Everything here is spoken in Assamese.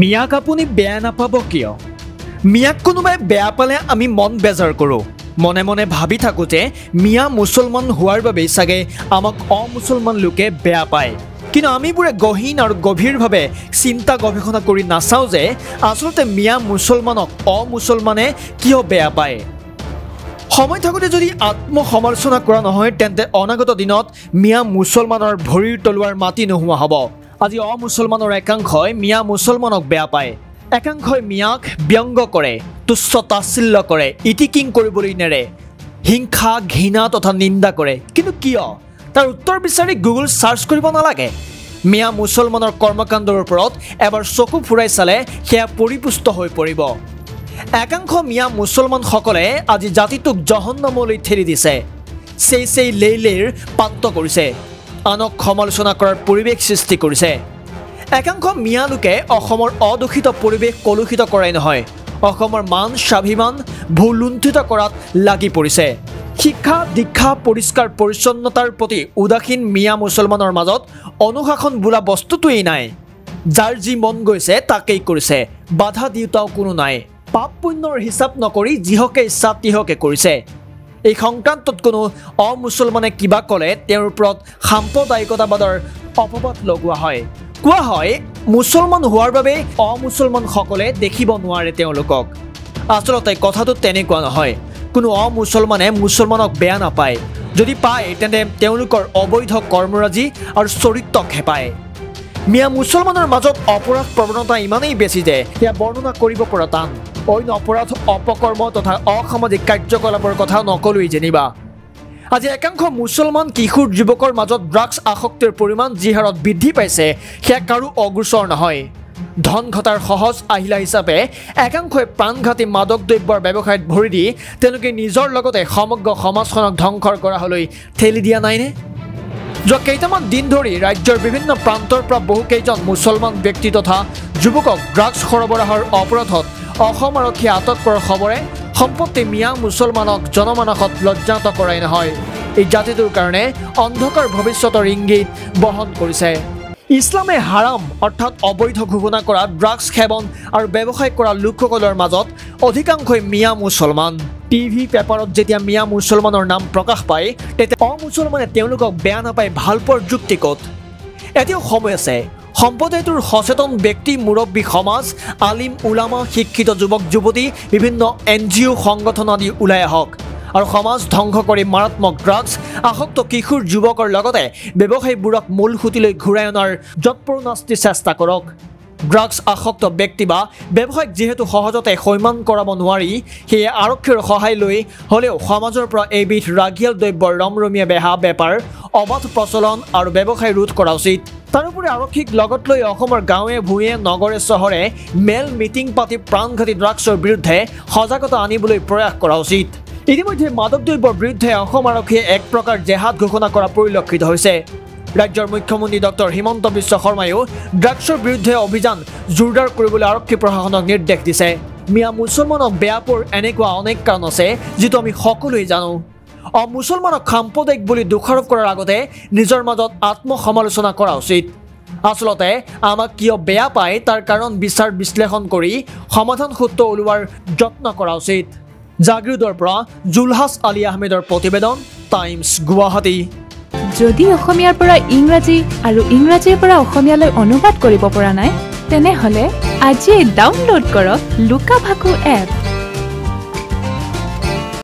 মিয়াক আপুনি বেয়া নাপাব কিয়? মিয়াক কোনোবাই বেয়া পালে আমি মন বেজাৰ কৰোঁ। মনে মনে ভাবি থাকোঁতে মিয়া মুছলমান হোৱাৰ বাবে চাগে আমাক অমুছলমান লোকে বেয়া পায়। কিন্তু আমিবোৰে গহীন আৰু গভীৰভাৱে চিন্তা গৱেষণা কৰি নাচাওঁ যে আচলতে মিয়া মুছলমানক অমুছলমানে কিয় বেয়া পায়। সময় থাকোঁতে যদি আত্মসমালোচনা কৰা নহয় তেন্তে অনাগত দিনত মিয়া মুছলমানৰ ভৰিৰ তলুৱাৰ মাটি নোহোৱা হ'ব। আজি অমুছলমানৰ একাংশই মিয়া মুছলমানক বেয়া পায়, একাংশই মিয়াক ব্যংগ কৰে, তুচ্ছ তাচ্ছিল্য কৰে, ইটিকিং কৰিবলৈ নেৰে, হিংসা ঘৃণা তথা নিন্দা কৰে। কিন্তু কিয় তাৰ উত্তৰ বিচাৰি গুগল চাৰ্চ কৰিব নালাগে। মিয়া মুছলমানৰ কৰ্মকাণ্ডৰ ওপৰত এবাৰ চকু ফুৰাই চালে সেয়া পৰিপুষ্ট হৈ পৰিব। একাংশ মিয়া মুছলমানসকলে আজি জাতিটোক জহন্নামলৈ ঠেলি দিছে, সেই সেই লেইলেৰ পাত্ত কৰিছে, আনক সমালোচনা কৰাৰ পৰিৱেশ সৃষ্টি কৰিছে। একাংশ মিয়া লোকে অসমৰ অদূষিত পৰিৱেশ কলুষিত কৰাই নহয়, অসমৰ মান স্বাভিমান ভুলুণ্ঠিত কৰাত লাগি পৰিছে। শিক্ষা দীক্ষা পৰিষ্কাৰ পৰিচ্ছন্নতাৰ প্ৰতি উদাসীন মিয়া মুছলমানৰ মাজত অনুশাসন বোলা বস্তুটোৱেই নাই। যাৰ যি মন গৈছে তাকেই কৰিছে, বাধা দিওঁতাও কোনো নাই। পাপ পুণ্যৰ হিচাপ নকৰি যিহকে ইচ্ছা তিহকে কৰিছে। এই সংক্ৰান্তত কোনো অমুছলমানে কিবা ক'লে তেওঁৰ ওপৰত সাম্প্ৰদায়িকতাবাদৰ অপবাদ লগোৱা হয়। কোৱা হয় মুছলমান হোৱাৰ বাবে অমুছলমানসকলে দেখিব নোৱাৰে তেওঁলোকক। আচলতে কথাটো তেনেকুৱা নহয়। কোনো অমুছলমানে মুছলমানক বেয়া নাপায়, যদি পায় তেন্তে তেওঁলোকৰ অবৈধ কৰ্মৰাজি আৰু চৰিত্ৰকহে পায়। মিয়া মুছলমানৰ মাজত অপৰাধ প্ৰৱণতা ইমানেই বেছি যে সেয়া বৰ্ণনা কৰিব পৰা টান। অন্য অপৰাধ অপকৰ্ম তথা অসামাজিক কাৰ্যকলাপৰ কথা নকলোৱেই যেনিবা। আজি একাংশ মুছলমান কিশোৰ যুৱকৰ মাজত ড্ৰাগছ আসক্তিৰ পৰিমাণ যি হাৰত বৃদ্ধি পাইছে সেয়া কাৰো অগোচৰ নহয়। ধন ঘটাৰ সহজ আহিলা হিচাপে একাংশই প্ৰাণঘাতী মাদক দ্ৰব্যৰ ব্যৱসায়ত ভৰি দি তেওঁলোকে নিজৰ লগতে সমগ্ৰ সমাজখনক ধ্বংসৰ কৰালৈ ঠেলি দিয়া নাইনে? যোৱা কেইটামান দিন ধৰি ৰাজ্যৰ বিভিন্ন প্ৰান্তৰ পৰা বহুকেইজন মুছলমান ব্যক্তি তথা যুৱকক ড্ৰাগছ সৰবৰাহৰ অপৰাধত অসম আৰক্ষীয়ে আটক কৰাৰ খবৰে সম্প্ৰতি মিয়া মুছলমানক জনমানসত লজ্জাত কৰাই নহয়, এই জাতিটোৰ কাৰণে অন্ধকাৰ ভৱিষ্যতৰ ইংগিত বহন কৰিছে। ইছলামে হাৰাম অৰ্থাৎ অবৈধ ঘোষণা কৰা ড্ৰাগছ সেৱন আৰু ব্যৱসায় কৰা লোকসকলৰ মাজত অধিকাংশই মিয়া মুছলমান। টিভি পেপাৰত যেতিয়া মিয়া মুছলমানৰ নাম প্ৰকাশ পায় তেতিয়া অমুছলমানে তেওঁলোকক বেয়া নাপায় ভালপোৱাৰ যুক্তি ক'ত? এতিয়াও সময় আছে। সম্প্ৰদায়টোৰ সচেতন ব্যক্তি, মুৰব্বী সমাজ, আলিম উলামা, শিক্ষিত যুৱক যুৱতী, বিভিন্ন NGO সংগঠন আদি ওলাই আহক আৰু সমাজ ধ্বংস কৰি মাৰাত্মক ড্ৰাগছ আসক্ত কিশোৰ যুৱকৰ লগতে ব্যৱসায়ীবোৰক মূল সুঁতিলৈ ঘূৰাই অনাৰ যৎপৰোনাস্তি চেষ্টা কৰক। ড্ৰাগছ আসক্ত ব্যক্তি বা ব্যৱসায়ীক যিহেতু সহজতে সৈমান কৰাব নোৱাৰি, সেয়ে আৰক্ষীৰ সহায় লৈ হ'লেও সমাজৰ পৰা এইবিধ ৰাগিয়াল দ্ৰব্যৰ ৰমৰমীয়া বেহা বেপাৰ, অবাধ প্ৰচলন আৰু ব্যৱসায় ৰোধ কৰা উচিত। তাৰোপৰি আৰক্ষীক লগত লৈ অসমৰ গাঁৱে ভূঞে নগৰে চহৰে মেল মিটিং পাতি প্ৰাণঘাতী ড্ৰাগছৰ বিৰুদ্ধে সজাগতা আনিবলৈ প্ৰয়াস কৰা উচিত। ইতিমধ্যে মাদক দ্ৰব্যৰ বিৰুদ্ধে অসম আৰক্ষীয়ে এক প্ৰকাৰ জেহাদ ঘোষণা কৰা পৰিলক্ষিত হৈছে। ৰাজ্যৰ মুখ্যমন্ত্ৰী ডক্টৰ হিমন্ত বিশ্ব শৰ্মায়ো ড্ৰাগছৰ বিৰুদ্ধে অভিযান জোৰদাৰ কৰিবলৈ আৰক্ষী প্ৰশাসনক নিৰ্দেশ দিছে। মিয়া মুছলমানক বেয়া পোৱাৰ এনেকুৱা অনেক কাৰণ আছে যিটো আমি সকলোৱে জানো। অমুছলমানক সাম্প্ৰদায়িক বুলি দোষাৰোপ কৰাৰ আগতে নিজৰ মাজত আত্মসমালোচনা কৰা উচিত। আচলতে আমাক কিয় বেয়া পায় তাৰ কাৰণ বিচাৰ বিশ্লেষণ কৰি সমাধান সূত্ৰ ওলোৱাৰ যত্ন কৰা উচিত। জাগৃদৰ পৰা জুলহাছ আলী আহমেদৰ প্ৰতিবেদন, টাইমছ গুৱাহাটী। যদি অসমীয়াৰ পৰা ইংৰাজী আৰু ইংৰাজীৰ পৰা অসমীয়ালৈ অনুবাদ কৰিব পৰা নাই তেনেহ'লে আজিয়ে ডাউনলোড কৰক লুকাভাকু এপ।